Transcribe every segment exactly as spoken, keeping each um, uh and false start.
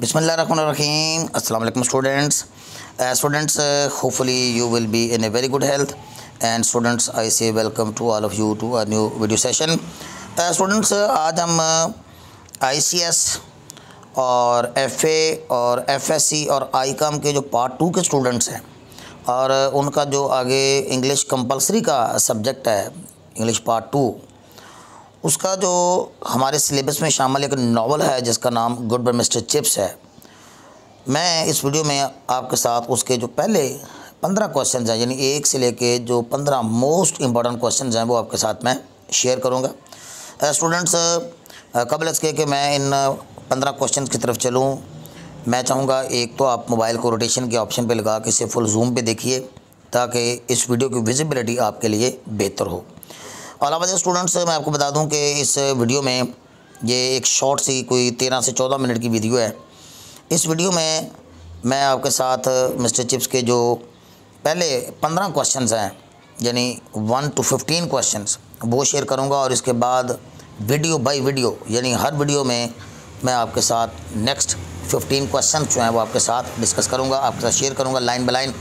बिस्मिल्लाहिर्रहमानिर्रहीम अस्सलाम वालेकुम students students hopefully you will be in a very good health and students I say welcome to all of you to a new video session. Students आज हम आई C S और F A और F S C और I com के जो part two के students हैं और उनका जो आगे इंग्लिश कंपलसरी का सब्जेक्ट है इंग्लिश पार्ट टू उसका जो हमारे सिलेबस में शामिल एक नावल है जिसका नाम गुड बाय मिस्टर चिप्स है। मैं इस वीडियो में आपके साथ उसके जो पहले पंद्रह क्वेश्चन हैं यानी एक से लेके जो पंद्रह मोस्ट इम्पॉर्टेंट क्वेश्चन हैं वो आपके साथ मैं शेयर करूँगा। स्टूडेंट्स कबल इसके कि मैं इन पंद्रह क्वेश्चन की तरफ चलूँ मैं चाहूँगा एक तो आप मोबाइल को रोटेशन के ऑप्शन पर लगा के इसे फुल जूम पर देखिए ताकि इस वीडियो की विजिबिलिटी आपके लिए बेहतर हो। अलावा स्टूडेंट्स मैं आपको बता दूं कि इस वीडियो में ये एक शॉर्ट सी कोई तेरह से चौदह मिनट की वीडियो है। इस वीडियो में मैं आपके साथ मिस्टर चिप्स के जो पहले पंद्रह क्वेश्चंस हैं यानी वन टू फिफ्टीन क्वेश्चंस वो शेयर करूंगा और इसके बाद वीडियो बाय वीडियो यानी हर वीडियो में मैं आपके साथ नेक्स्ट फिफ्टीन क्वेश्चन जो हैं वो आपके साथ डिस्कस करूँगा, आपके साथ शेयर करूँगा, लाइन बाय लाइन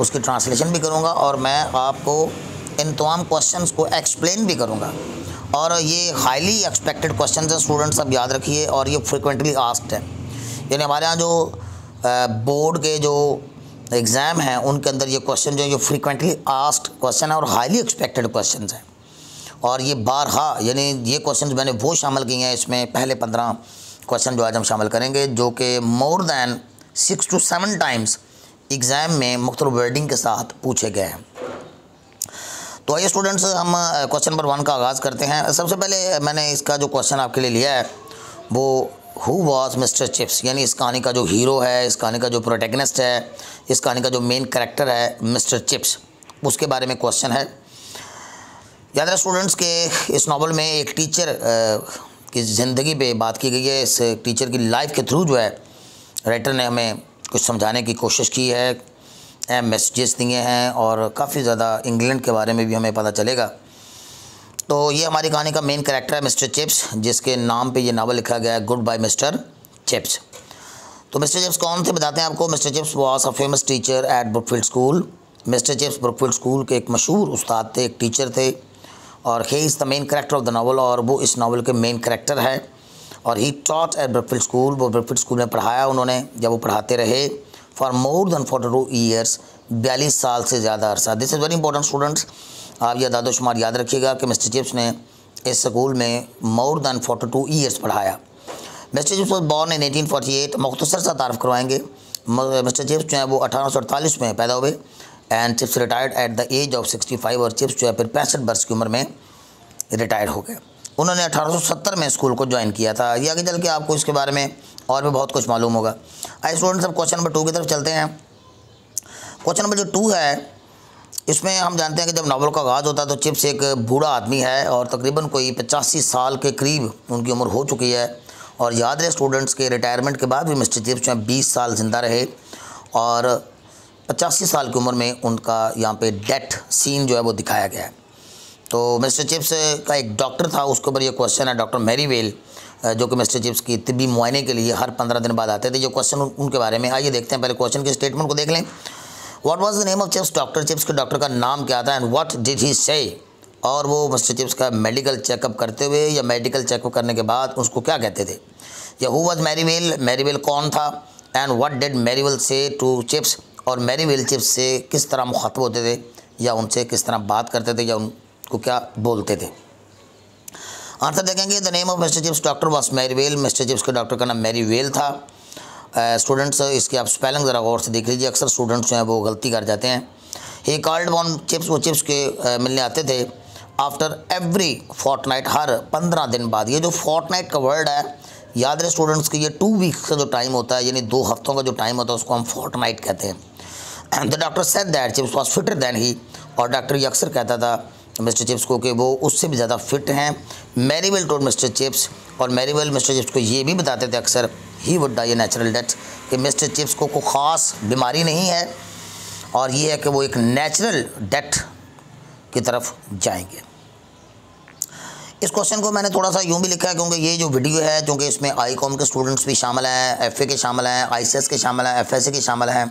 उसकी ट्रांसलेशन भी करूँगा और मैं आपको इन तमाम क्वेश्चंस को एक्सप्लेन भी करूँगा। और ये हाईली एक्सपेक्टेड क्वेश्चंस हैं स्टूडेंट्स, अब याद रखिए, और ये फ्रिक्वेंटली आस्क्ड हैं यानी हमारे यहाँ जो बोर्ड के जो एग्ज़ाम हैं उनके अंदर ये क्वेश्चन जो है ये फ्रिक्वेंटली आस्क्ड क्वेश्चन है और हाईली एक्सपेक्टेड क्वेश्चंस हैं। और ये बारहा यानी ये क्वेश्चंस मैंने वो शामिल किए हैं इसमें, पहले पंद्रह क्वेश्चन जो आज हम शामिल करेंगे जो कि more than six to seven times exam में मुख्तलिफ वर्डिंग के साथ पूछे गए हैं। तो आइए स्टूडेंट्स हम क्वेश्चन नंबर वन का आगाज़ करते हैं। सबसे पहले मैंने इसका जो क्वेश्चन आपके लिए लिया है वो हु वाज मिस्टर चिप्स यानी इस कहानी का जो हीरो है, इस कहानी का जो प्रोटैगनिस्ट है, इस कहानी का जो मेन कैरेक्टर है मिस्टर चिप्स, उसके बारे में क्वेश्चन है। याद रहे स्टूडेंट्स के इस नावल में एक टीचर की ज़िंदगी पर बात की गई है। इस टीचर की लाइफ के थ्रू जो है राइटर ने हमें कुछ समझाने की कोशिश की है, एम मैसेजेस दिए हैं और काफ़ी ज़्यादा इंग्लैंड के बारे में भी हमें पता चलेगा। तो ये हमारी कहानी का मेन कैरेक्टर है मिस्टर चिप्स, जिसके नाम पे ये नावल लिखा गया है गुड बाय मिस्टर चिप्स। तो मिस्टर चिप्स कौन थे बताते हैं आपको। Mister chips was a famous teacher at Brookfield school. Mister Chips Brookfield school के एक मशहूर उस्ताद थे, एक टीचर थे और he is the main character of the novel और वो इस नावल के मेन कैरेक्टर है। और he taught at Brookfield school, वो ब्रुकफील्ड स्कूल में पढ़ाया उन्होंने। जब वो पढ़ाते रहे for more than forty two years, बयालीस साल से ज़्यादा अरसा। This is very important students, आप यह दादो शुमार याद रखिएगा कि मिस्टर चिप्स ने इस स्कूल में more than forty two years पढ़ाया। Mister Chips born in eighteen forty eight, मुख्तसर सा तारफ़ करवाएंगे। मिस्टर चिप्स जो है वो अठारह सौ अड़तालीस में पैदा हुए and Chips retired at the age of sixty five. और चिप्स जो है फिर पैंसठ वर्ष की उम्र में रिटायर्ड हो गए। उन्होंने अठारह सौ सत्तर में स्कूल को ज्वाइन किया था। ये आगे चल के आपको इसके बारे में और भी बहुत कुछ मालूम होगा। आई स्टूडेंट्स अब क्वेश्चन नंबर टू की तरफ चलते हैं। क्वेश्चन नंबर जो टू है इसमें हम जानते हैं कि जब नावल का आगाज़ होता है तो चिप्स एक बूढ़ा आदमी है और तकरीबन कोई पचासी साल के करीब उनकी उम्र हो चुकी है। और याद रहे स्टूडेंट्स के रिटायरमेंट के बाद भी मिस्टर चिप्स जो बीस साल ज़िंदा रहे और पचासी साल की उम्र में उनका यहाँ पर डेथ सीन जो है वो दिखाया गया है। तो मिस्टर चिप्स का एक डॉक्टर था, उसके ऊपर यह क्वेश्चन है, डॉक्टर मेरीवेल, जो कि मिस्टर चिप्स की तिब्बी मुआयने के लिए हर पंद्रह दिन बाद आते थे। जो क्वेश्चन उनके बारे में, आइए देखते हैं। पहले क्वेश्चन के स्टेटमेंट को देख लें। What was the name of Chips, doctor Chips के डॉक्टर का नाम क्या था। एंड व्हाट डिड ही से, और वो मिस्टर चिप्स का मेडिकल चेकअप करते हुए या मेडिकल चेकअप करने के बाद उसको क्या कहते थे। या हु वाज मेरीवेल, मेरीवेल कौन था। And what did Merivale say to Chips, और मेरीवेल चिप्स से किस तरह मुखातब होते थे या उनसे किस तरह बात करते थे या उनको क्या बोलते थे। आंसर देखेंगे, the name of mister Chips doctor was Merivale. Mister Chips के डॉक्टर का नाम मेरीवेल था। स्टूडेंट्स uh, इसके आप स्पेलिंग ज़रा गौर से देख लीजिए, अक्सर स्टूडेंट्स जो हैं वो गलती कर जाते हैं। ही कॉल्ड ऑन चिप्स, वो चिप्स के uh, मिलने आते थे आफ्टर एवरी फोर्टनाइट, हर पंद्रह दिन बाद। ये जो फोर्टनाइट का वर्ड है याद रहे स्टूडेंट्स की, ये टू वीक्स का जो टाइम होता है यानी दो हफ्तों का जो टाइम होता है उसको हम फोर्टनाइट कहते हैं। The doctor said that Chips was fitter than he, और डॉक्टर ये अक्सर कहता था मिस्टर चिप्स को कि वो उससे भी ज़्यादा फिट हैं। मेरीवेल टोल्ड मिस्टर चिप्स, और मेरीवेल मिस्टर चिप्स को ये भी बताते थे अक्सर, he would die a natural death, कि मिस्टर चिप्स को कोई ख़ास बीमारी नहीं है और ये है कि वो एक नेचुरल डेथ की तरफ जाएंगे। इस क्वेश्चन को मैंने थोड़ा सा यूं भी लिखा है क्योंकि ये जो वीडियो है, क्योंकि इसमें आई कॉम के स्टूडेंट्स भी शामिल हैं, एफ ए के शामिल हैं, आई सी एस के शामिल हैं, एफ एस सी के शामिल हैं।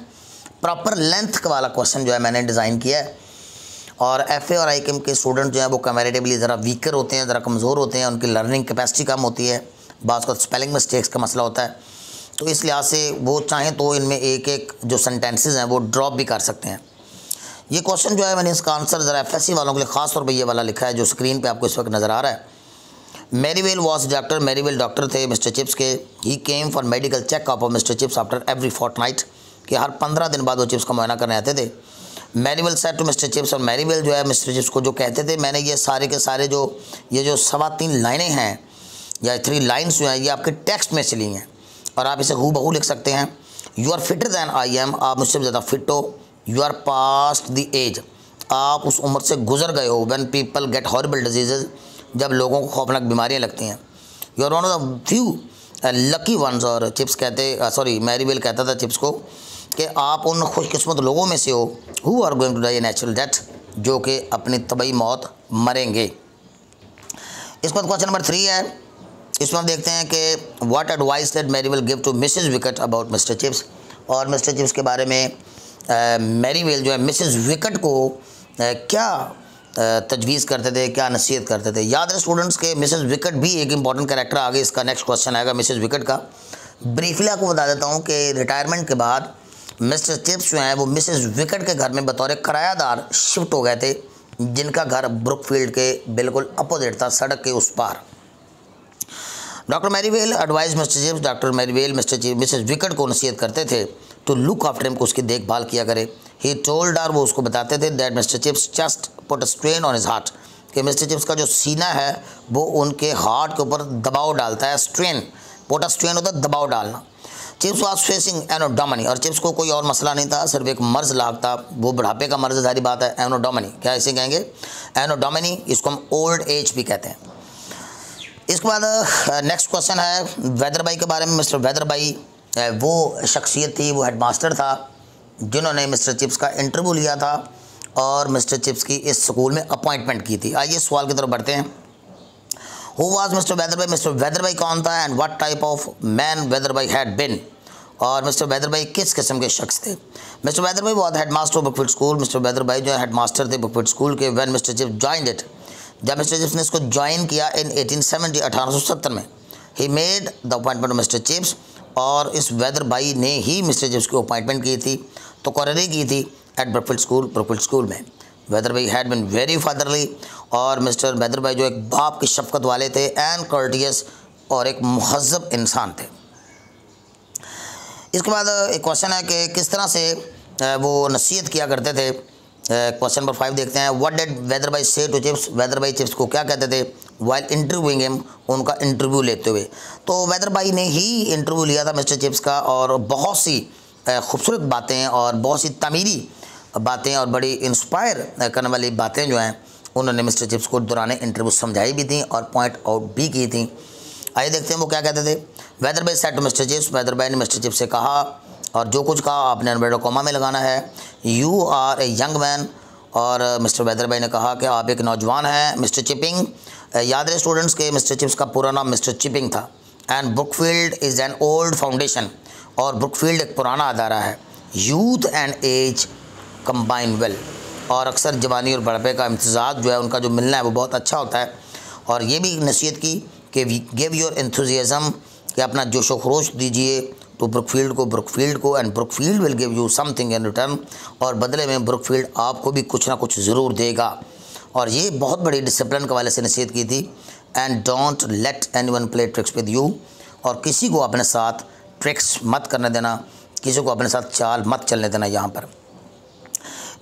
प्रॉपर लेंथ वाला क्वेश्चन जो है मैंने डिज़ाइन किया है। और एफ ए और आई कॉम के स्टूडेंट जो है वो कंपैरेटिवली ज़रा वीकर होते हैं, ज़रा कमज़ोर होते हैं, उनकी लर्निंग कैपेसिटी कम होती है, बात को स्पेलिंग मिस्टेक्स का मसला होता है। तो इस लिहाज से वो चाहें तो इनमें एक एक जो सेंटेंसेस हैं वो ड्रॉप भी कर सकते हैं। ये क्वेश्चन जो है मैंने इसका आंसर ज़रा एफ एस सी वालों के लिए ख़ास तौर पर ये वाला लिखा है जो स्क्रीन पे आपको इस वक्त नज़र आ रहा है। Merivale was doctor, Merivale doctor थे मिस्टर चिप्स के। He came for medical checkup of mister Chips after every fortnight, कि हर पंद्रह दिन बाद वो चिप्स का मुआयना करने आते थे। Merivale said to mister Chips, और मेरीवेल जो है मिस्टर चिप्स को जो कहते थे, मैंने ये सारे के सारे जो ये जो सवा तीन लाइनें हैं या थ्री लाइन्स जो हैं ये आपके टेक्स्ट में से ली हैं और आप इसे हूबहू लिख सकते हैं। You are fitter than I am, आप मुझसे ज़्यादा फिट हो। You are past the age, आप उस उम्र से गुजर गए हो। When people get horrible disease, जब लोगों को खौफनाक बीमारियां लगती हैं। You are one of the few lucky ones, और चिप्स कहते सॉरी मेरीवेल कहता था चिप्स को कि आप उन खुशकिस्मत लोगों में से हो who are going to die natural death, जो कि अपनी तबई मौत मरेंगे। इसके बाद क्वेश्चन नंबर थ्री है, इसमें हम देखते हैं कि what advice did Merivale give to Mrs Wickett about mister Chips, और मिस्टर चिप्स के बारे में मेरीवेल जो है मिसेज विकेट को क्या तजवीज़ करते थे, क्या नसीहत करते थे। याद है स्टूडेंट्स के मिसेज विकेट भी एक इंपॉर्टेंट कैरेक्टर आगे इसका नेक्स्ट क्वेश्चन आएगा मिसेज विकेट का। ब्रीफली आपको बता देता हूँ कि रिटायरमेंट के बाद मिस्टर चिप्स जो हैं वो मिसेज विकेट के घर में बतौर किरायादार शिफ्ट हो गए थे, जिनका घर ब्रुकफील्ड के बिल्कुल अपोजिट था, सड़क के उस पार। Doctor Merivale advise mister Chips, doctor Merivale mister Chips Mrs Wickett को नसीहत करते थे तो लुक आफ्टर हिम, को उसकी देखभाल किया करे। ही टोल्ड हर, वो उसको बताते थे, that mister Chips just put a strain on his heart, कि मिस्टर चिप्स का जो सीना है वो उनके हार्ट के ऊपर दबाव डालता है। स्ट्रेन, पोटा स्ट्रेन होता है दबाव डालना। चिप्स वाज फेसिंग एनोडोमनी, और चिप्स को कोई और मसला नहीं था, सिर्फ एक मर्ज़ लाग था, वो बुढ़ापे का मर्ज़, सारी बात है। एनोडोमनी क्या इसे कहेंगे, एनोडोमनी, इसको हम ओल्ड एज भी कहते हैं। इसके बाद नेक्स्ट क्वेश्चन है वेदरबाई के बारे में। मिस्टर वेदरबाई वो शख्सियत थी, वो हेडमास्टर था जिन्होंने मिस्टर चिप्स का इंटरव्यू लिया था और मिस्टर चिप्स की इस स्कूल में अपॉइंटमेंट की थी। आइए सवाल की तरफ बढ़ते हैं। Who was mister Weatherby, mister Weatherby कौन था, and what type of man Weatherby had been, और मिस्टर वेदरबाई किस किस्म के शख्स थे। Mister Weatherby was headmaster of Brookfield school, mister Weatherby जो है हेडमास्टर थे बुकफील्ड स्कूल के। When mister Chips joined it, जब मिस्टर चिप्स ने इसको ज्वाइन किया इन एटीन सेवेंटी, अठारह सौ सत्तर में। He made the appointment of mister Chips, और इस वेदरबाई ने ही मिस्टर चिप्स की अपॉइंटमेंट की थी, तो कोरेरी की थी at Brookfield school, Brookfield school में। Weatherby had been very fatherly, और मिस्टर वेदरबाई जो एक बाप की शफकत वाले थे, एंड कर्टियस, और एक महजब इंसान थे। इसके बाद एक क्वेश्चन है कि किस तरह से वो नसीहत किया करते थे। क्वेश्चन नंबर फाइव देखते हैं। What did Weatherby say to Chips, Weatherby Chips को क्या कहते थे व्हाइल इंटरव्यूइंग हिम, उनका इंटरव्यू लेते हुए। तो वेदरबाई ने ही इंटरव्यू लिया था मिस्टर चिप्स का, और बहुत सी खूबसूरत बातें और बहुत सी तमीरी बातें और बड़ी इंस्पायर करने वाली बातें जो हैं उन्होंने मिस्टर चिप्स को दौरान इंटरव्यू समझाई भी थी और पॉइंट आउट भी की थी। आइए देखते हैं वो क्या कहते थे। Weatherby said to mister Chips, Weatherby ने मिस्टर चिप्स से कहा, और जो कुछ कहा आपने अनबेडो कोमा में लगाना है। You are a young man, और मिस्टर वेदरबाई ने कहा कि आप एक नौजवान हैं। मिस्टर चिपिंग, याद रहे स्टूडेंट्स के मिस्टर चिप्स का पूरा नाम मिस्टर चिपिंग था। And Brookfield is an old foundation, और ब्रुकफील्ड एक पुराना अदारा है। Youth and age combine well, और अक्सर जवानी और बुढ़ापे का इम्तजाज जो है उनका जो मिलना है वो बहुत अच्छा होता है। और ये भी नसीहत की कि गिव योर एंथुजियाज़म, कि अपना जोश व खरोश दीजिए तो ब्रुकफील्ड को ब्रुकफील्ड को and Brookfield will give you something in return, और बदले में ब्रुकफील्ड आपको भी कुछ ना कुछ ज़रूर देगा। और ये बहुत बड़ी डिसिप्लिन के वाले से नसीहत की थी। And don't let anyone play tricks with you, और किसी को अपने साथ ट्रिक्स मत करने देना, किसी को अपने साथ चाल मत चलने देना। यहाँ पर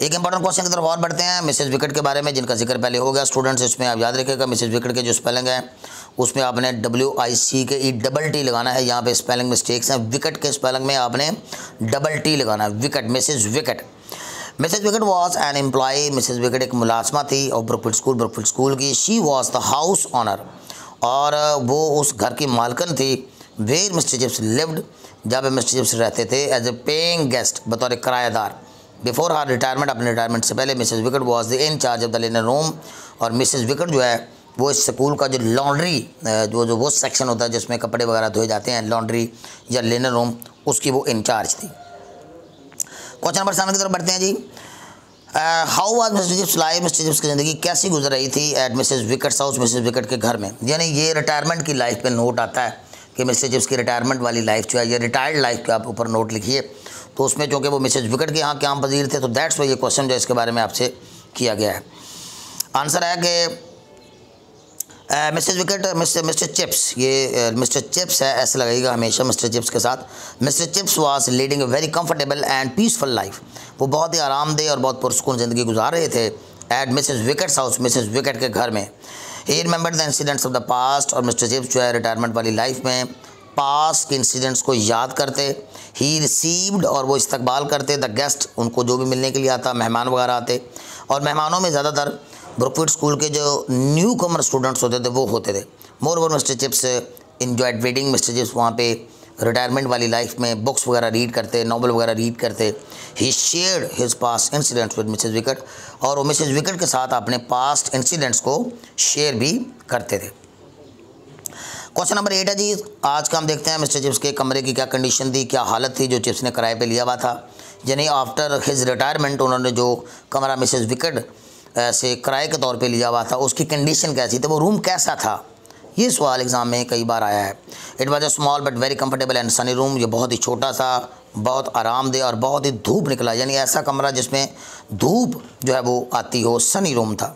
एक इंपॉर्टेंट क्वेश्चन की तरफ और बढ़ते हैं, मिसेज विकेट के बारे में, जिनका जिक्र पहले हो गया। स्टूडेंट्स इसमें आप याद रखिएगा मिसेज विकेट के जो स्पेलिंग है उसमें आपने डब्ल्यू आई सी के ई डबल टी लगाना है। यहाँ पे स्पेलिंग मिस्टेक्स हैं, विकेट के स्पेलिंग में आपने डबल टी लगाना है। Wickett, Mrs Wickett, Mrs Wickett was an employ, Mrs Wickett एक मुलाजमा थी और ब्रुकफील्ड स्कूल, ब्रुकफील्ड स्कूल की। She was the house owner, और वो उस घर की मालकन थी। वेयर मिस्टर चिप्स लिव्ड, जहाँ पे मिस्टर चिप्स रहते थे, एज ए पेइंग गेस्ट, बतौर किरायादार। बिफोर हर रिटायरमेंट, अपने रिटायरमेंट से पहले Mrs Wickett was the incharge of the linen room, और मिसेज विकेट जो है वो स्कूल का जो लॉन्ड्री जो जो वो सेक्शन होता है जिसमें कपड़े वगैरह धोए जाते हैं, लॉन्ड्री या लिनन रूम, उसकी वो इंचार्ज थी। क्वेश्चन नंबर सामने की तरफ बढ़ते हैं जी। How was mister Chips life, mister chips की ज़िंदगी कैसी गुजर रही थी at Mrs Wickett's house, Mrs Wickett के घर में। यानी ये रिटायरमेंट की लाइफ पे नोट आता है कि मिसेज चिप्स की रिटायरमेंट वाली लाइफ जो है, ये रिटायर्ड लाइफ के आप ऊपर नोट लिखिए। तो उसमें चूँकि वो मिसेज विकेट के यहाँ काम पजीर थे तो दैट्स वाई ये क्वेश्चन जो इसके बारे में आपसे किया गया है। आंसर है कि Mrs Wickett Mr Mr chips, ये मिस्टर चिप्स है, ऐसे लगेगा हमेशा मिस्टर चिप्स के साथ। Mister chips was leading a very comfortable and peaceful life, वो बहुत ही आरामदेह और बहुत पुरस्कून ज़िंदगी गुजार रहे थे at Mrs Wickett's house, Mrs Wickett के घर में। He remembered the incidents of the past, और मिस्टर चिप्स जो है रिटायरमेंट वाली लाइफ में पास के इंसिडेंट्स को याद करते। ही रिसीव्ड, और वो इस्तकबाल करते द गेस्ट, उनको जो भी मिलने के लिए आता, मेहमान वगैरह आते। और मेहमानों में ज़्यादातर ब्रुकफील्ड स्कूल के जो न्यू कमर स्टूडेंट्स होते थे वो होते थे। Moreover mister Chips enjoyed reading, mister Chips वहाँ पे रिटायरमेंट वाली लाइफ में बुक्स वगैरह रीड करते, नॉवल वगैरह रीड करते। He share his past incidents with Mrs Wickett, और वो मिसेज विकेट के साथ अपने पास्ट इंसिडेंट्स को शेयर भी करते थे। क्वेश्चन नंबर एट है जी। आज का हम देखते हैं मिस्टर चिप्स के कमरे की क्या कंडीशन थी, क्या हालत थी जो चिप्स ने किराए पर लिया हुआ था। यानी आफ्टर हिज रिटायरमेंट उन्होंने जो कमरा मिसेज विकेट ऐसे किराए के तौर पे लिया हुआ था उसकी कंडीशन कैसी थी, वो रूम कैसा था। ये सवाल एग्ज़ाम में कई बार आया है। It was a small but very comfortable and sunny room, ये बहुत ही छोटा सा, बहुत आरामदेह और बहुत ही धूप निकला, यानी ऐसा कमरा जिसमें धूप जो है वो आती हो, सनी रूम था,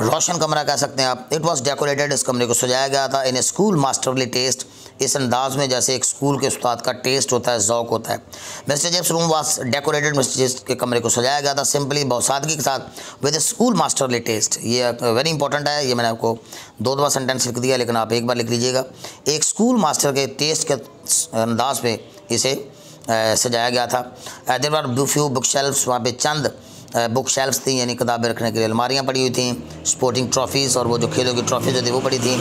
रोशन कमरा कह सकते हैं आप। इट वाज डेकोरेटेड, इस कमरे को सजाया गया था in a school masterly taste, इस अंदाज में जैसे एक स्कूल के उस्ताद का टेस्ट होता है, ज़ौक होता है। Mister Chips room was decorated, mister Chips के कमरे को सजाया गया था सिंपली, बहुत सादगी के साथ, with a school masterly taste. ये वेरी इंपॉर्टेंट है, ये मैंने आपको दो दो सेंटेंस लिख दिया लेकिन आप एक बार लिख लीजिएगा। एक स्कूल मास्टर के टेस्ट के अंदाज में इसे सजाया गया था। There were few book shelves, वहाँ पर चंद बुक शेल्फ्स थी, यानी किताबें रखने के लिए अलमारियाँ पड़ी हुई थी। स्पोर्टिंग ट्रॉफीज़, और वो जो खेलों की ट्रॉफीज होती वो पड़ी थी।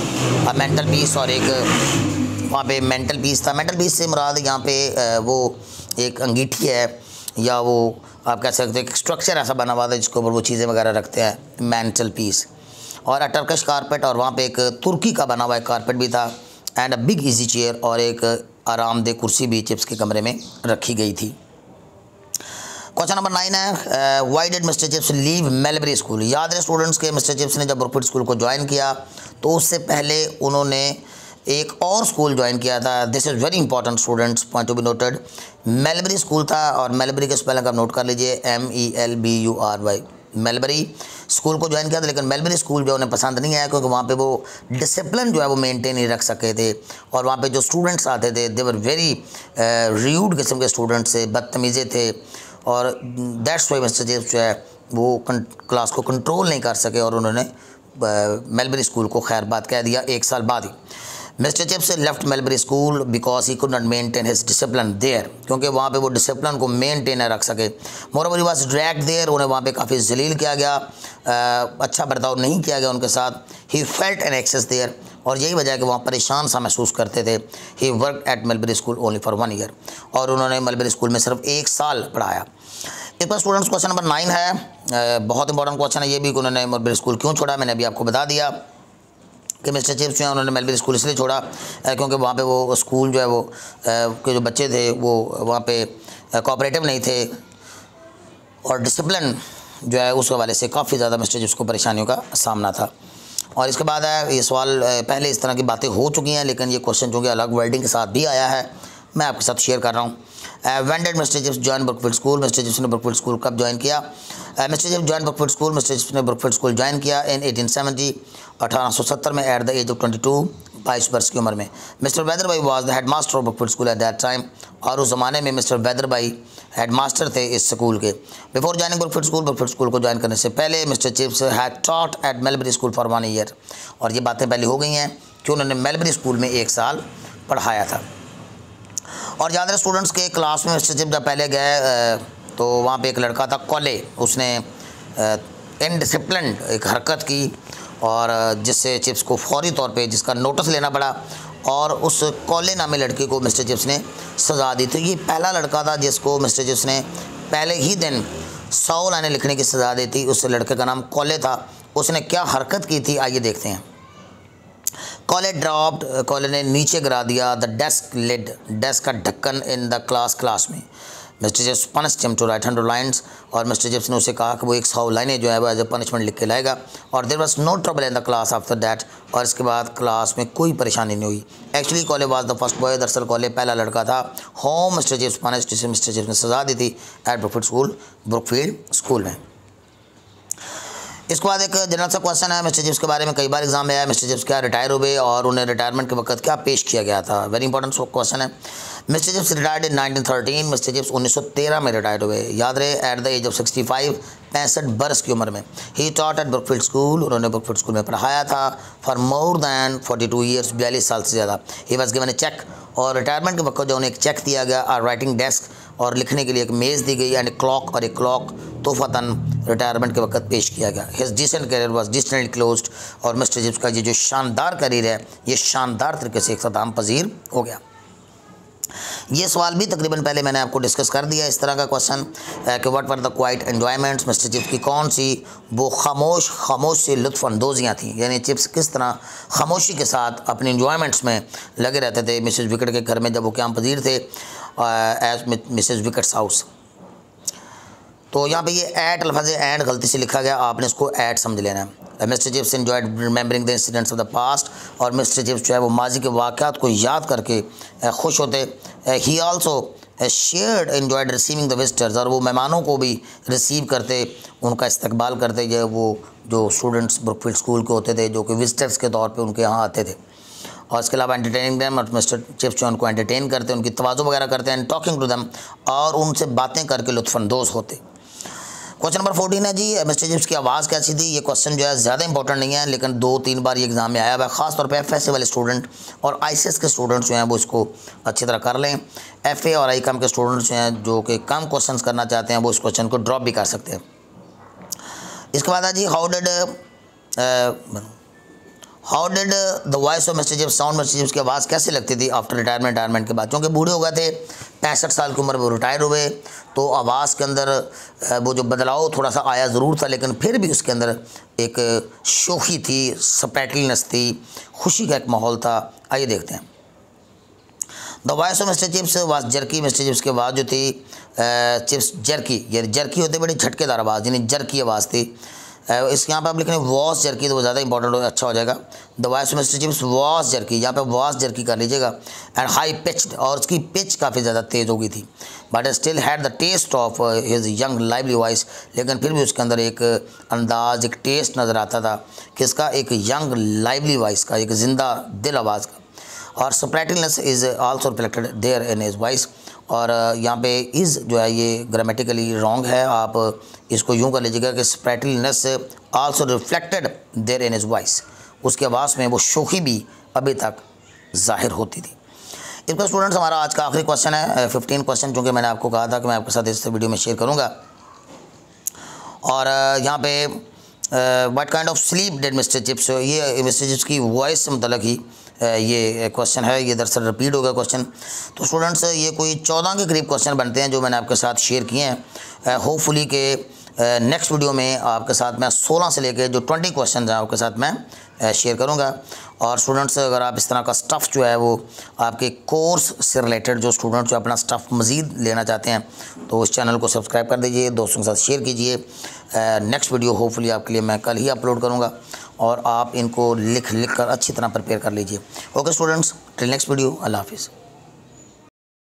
और मेंटल पीस, और एक वहाँ पे मेंटल पीस था। मेंटल पीस से मुराद यहाँ पे वो एक अंगीठी है, या वो आप कह सकते हो एक स्ट्रक्चर ऐसा बना हुआ था जिसके ऊपर वो चीज़ें वगैरह रखते हैं, मेंटल पीस। और टर्किश कारपेट, और वहाँ पे एक तुर्की का बना हुआ एक कारपेट भी था। And a big easy chair, और एक आरामदेह कुर्सी भी चिप्स के कमरे में रखी गई थी। क्वेश्चन नंबर नाइन है, why did mister Chips leave Melbury school. याद है स्टूडेंट्स के मिस्टर चिप्स ने जब ब्रुकफील्ड स्कूल को ज्वाइन किया तो उससे पहले उन्होंने एक और स्कूल ज्वाइन किया था। This is very important students, point to be noted. Melbury school था, और मेलबरी का स्पेलिंग आप नोट कर लीजिए, M E L B U R Y, Melbury school को ज्वाइन किया था। लेकिन मेलबरी स्कूल जो उन्हें पसंद नहीं आया क्योंकि वहाँ पे वो डिसिप्लिन जो है वो मेंटेन नहीं रख सके थे, और वहाँ पे जो स्टूडेंट्स आते थे दे वर वेरी रूड किस्म के स्टूडेंट्स थे, बदतमीज़े थे, और दैट्स वाई मिस्टर चिप्स जो है वो क्लास को कंट्रोल नहीं कर सके और उन्होंने मेलबरी स्कूल को खैरबाद कह दिया एक साल बाद ही। Mister chips left Melbury school because he could not maintain his discipline there, क्योंकि वहाँ पे वो डिसिप्लिन को मेंटेन ना रख सके। Moreover he was dragged there, उन्हें वहाँ पे काफ़ी जलील किया गया, आ, अच्छा बर्ताव नहीं किया गया उनके साथ। He felt an excess there, और यही वजह है कि वहाँ परेशान सा महसूस करते थे। He work at Melbury school only for one year, और उन्होंने मेलबरी स्कूल में सिर्फ एक साल पढ़ाया। इस पर स्टूडेंट्स क्वेश्चन नंबर नाइन है, बहुत इंपॉर्टेंट क्वेश्चन है ये भी कि उन्होंने मेलबरी स्कूल क्यों छोड़ा। मैंने अभी आपको बता दिया कि मिस्टर चिप्स जो है उन्होंने मेलबरी स्कूल इसलिए छोड़ा क्योंकि वहाँ पे वो स्कूल जो है वो के जो बच्चे थे वो वहाँ पे कोऑपरेटिव नहीं थे, और डिसिप्लिन जो है उस हवाले से काफ़ी ज़्यादा मिस्टर चिप्स को परेशानियों का सामना था। और इसके बाद है ये सवाल, पहले इस तरह की बातें हो चुकी हैं लेकिन ये क्वेश्चन जो कि अलग वर्डिंग के साथ भी आया है, मैं आपके साथ शेयर कर रहा हूँ। When did mister chips join Brookfield school, mister chips ने ब्रुकफील्ड स्कूल कब ज्वाइन किया। Mister chips join Brookfield school, mister chips ने ब्रुकफील्ड स्कूल ज्वाइन किया इन एटीन सेवेंटी, अठारह सौ सत्तर में, at the age of twenty two, बाईस वर्ष की उम्र में। Mister Weatherby was the head master of Brookfield school at that time, और उस ज़माने में मिस्टर वेदरबाई हेड मास्टर थे इस स्कूल के। Before joining Brookfield school, Brookfield school को ज्वाइन करने से पहले mister chips had taught at Melbury school for one year, और ये बातें पहले हो गई हैं कि उन्होंने मेलबरी स्कूल में एक साल पढ़ाया था। और ज़्यादातर स्टूडेंट्स के क्लास में मिस्टर चिप्स जब पहले गए तो वहाँ पे एक लड़का था कॉले, उसने इनडिसिप्लिन एक हरकत की, और जिससे चिप्स को फौरी तौर पे जिसका नोटिस लेना पड़ा, और उस कॉले नामी लड़के को मिस्टर चिप्स ने सज़ा दी। तो ये पहला लड़का था जिसको मिस्टर चिप्स ने पहले ही दिन सौ लाइनें लिखने की सज़ा दी थी। उस लड़के का नाम कॉले था, उसने क्या हरकत की थी आइए देखते हैं। कॉले ड्रॉप्ड, कॉले ने नीचे गिरा दिया द डेस्क लिड, डेस्क का ढक्कन इन द क्लास, क्लास में। Mister chips punished him to write hundred lines, और मिस्टर चिप्स ने उसे कहा कि वो एक सौ लाइनें जो है वह एज ए पनिशमेंट लिख के लाएगा। और there was no trouble in the class after that, और इसके बाद क्लास में कोई परेशानी नहीं हुई। एक्चुअली कॉले वाज द फर्स्ट बॉय, दरअसल कॉले पहला लड़का था। होम मिस्टर चिप्स पनिश्ड, जिसे मिस्टर चिप्स ने सजा दी थी at Brookfield school, Brookfield school में। इसके बाद एक जनरल सा क्वेश्चन है मिस्टर चिप्स के बारे में, कई बार एग्जाम में आया, मिस्टर चिप्स क्या रिटायर हुए और उन्हें रिटायरमेंट के वक्त क्या पेश किया गया था। वेरी इंपॉर्टेंट क्वेश्चन है। Mister chips retired in nineteen thirteen, mister chips उन्नीस सौ तेरह में रिटायर्ड हुए, याद रहे, at the age of sixty five, पैंसठ बरस की उम्र में। He taught at Brookfield school, उन्होंने ब्रुकफील्ड स्कूल में पढ़ाया था for more than forty two years, बयालीस साल से ज़्यादा। He was given a cheque, और रिटायरमेंट के वक्त जो उन्हें एक चेक दिया गया, आर राइटिंग डेस्क, और लिखने के लिए एक मेज़ दी गई, एंड क्लॉक, और एक क्लॉक तोहफातन रिटायरमेंट के वक्त पेश किया गया। His decent career was decently closed, और मिस्टर चिप्स का ये जो शानदार करियर है ये शानदार तरीके से इख्तिताम पजीर हो गया। ये सवाल भी तकरीबन पहले मैंने आपको डिस्कस कर दिया, इस तरह का क्वेश्चन कि what were the quiet enjoyments, mister chips की कौन सी वो खामोश खामोश से लुत्फ़ अंदोजियाँ थीं, यानी चिप्स किस तरह खामोशी के साथ अपने एन्जॉयमेंट्स में लगे रहते थे मिसेज विकेट के घर में जब वो क्याम पजीर थे एज मिसेज विकेट्स हाउस। तो यहाँ पे ये ऐट लफ्ज़ एंड गलती से लिखा गया, आपने इसको ऐट समझ लेना है। Mister chips enjoyed remembering the incidents of the past, और मिस्टर चिप्स जो है वो माजी के वाक़ात को याद करके खुश होते। He also shared enjoyed receiving the visitors, और वो मेहमानों को भी रिसीव करते, उनका इस्तकबाल करते, जो वो जो स्टूडेंट्स ब्रुकफील्ड स्कूल के होते थे जो कि विजिटर्स के तौर पर उनके यहाँ आते थे। और इसके अलावा एंटरटेनिंग दैम, और मिस्टर चिप्स जो उनको एंटरटेन करते, उनकी तवाज़ु वगैरह करते, एंड टॉकिंग टू दैम, और उनसे बातें करके लुत्फ़अंदोज़ होते। क्वेश्चन नंबर फोर्टीन है जी, मिस्टर चिप्स की आवाज़ कैसी थी। ये क्वेश्चन जो है ज़्यादा इंपॉर्टेंट नहीं है, लेकिन दो तीन बार ये एग्जाम में आया हुआ है, खासतौर पे एफ एस वाले स्टूडेंट और आई सी एस के स्टूडेंट्स जो हैं वो इसको अच्छी तरह कर लें। एफ ए और आई कॉम के स्टूडेंट्स जो हैं जो कि कम क्वेश्चन करना चाहते हैं वो इस क्वेश्चन को ड्रॉप भी कर सकते हैं। इसके बाद है जी how did how did the voice of mister chips sound, mister chips की आवाज़ कैसे लगती थी आफ्टर रिटायरमेंट, रिटायरमेंट के बाद, क्योंकि बूढ़े हो गए थे, पैंसठ साल की उम्र में रिटायर हुए, तो आवाज़ के अंदर वो जो बदलाव थोड़ा सा आया ज़रूर था, लेकिन फिर भी उसके अंदर एक शोखी थी, स्पैटलिनेस थी, खुशी का एक माहौल था। आइए देखते हैं। The voice of mister chips was jerky, mister chips की आवाज़ जो थी चिप्स जर्की, यानी जर्की होते बड़ी झटकेदार आवाज़, यानी जर्की आवाज़ थी। इस यहाँ पे आप लिखेंगे वॉस जर्की, तो वो ज़्यादा इंपॉर्टेंट हो, अच्छा हो जाएगा। The voice of mister chips was jerky, यहाँ पे वॉस जर्की कर लीजिएगा। एंड हाई पिच्ड, और उसकी पिच काफ़ी ज़्यादा तेज़ हो गई थी। But still had the taste of his young lively voice, लेकिन फिर भी उसके अंदर एक अंदाज, एक टेस्ट नज़र आता था किसका, एक यंग लाइवली वॉइस का, एक जिंदा दिल आवाज़ का। और sprightliness is also reflected there in his voice, और यहाँ पे इज़ जो है ये ग्रामेटिकली रॉन्ग है, आप इसको यूँ कर लीजिएगा कि sprightliness also reflected there in his voice, उसके आवाज़ में वो शोखी भी अभी तक जाहिर होती थी। इसका स्टूडेंट्स हमारा आज का आखिरी क्वेश्चन है फिफ्टीन क्वेश्चन, चूँकि मैंने आपको कहा था कि मैं आपके साथ इस वीडियो में शेयर करूँगा। और यहाँ पे what kind of sleep did mister chips, ये मिस्टर चिप्स की वॉइस से मतलब ही ये क्वेश्चन है, ये दरअसल रिपीट होगा क्वेश्चन। तो स्टूडेंट्स ये कोई चौदह के करीब क्वेश्चन बनते हैं जो मैंने आपके साथ शेयर किए हैं। होपफुली के नेक्स्ट वीडियो में आपके साथ मैं सोलह से लेकर जो बीस क्वेश्चन हैं आपके साथ मैं शेयर करूंगा। और स्टूडेंट्स अगर आप इस तरह का स्टफ़ जो है वो आपके कोर्स से रिलेटेड जो स्टूडेंट जो अपना स्टफ़ मज़ीद लेना चाहते हैं तो इस चैनल को सब्सक्राइब कर दीजिए, दोस्तों के साथ शेयर कीजिए। नेक्स्ट वीडियो होपफुली आपके लिए मैं कल ही अपलोड करूँगा, और आप इनको लिख लिख कर अच्छी तरह प्रिपेयर कर लीजिए। Okay students, till next video, अल्लाह हाफिज़।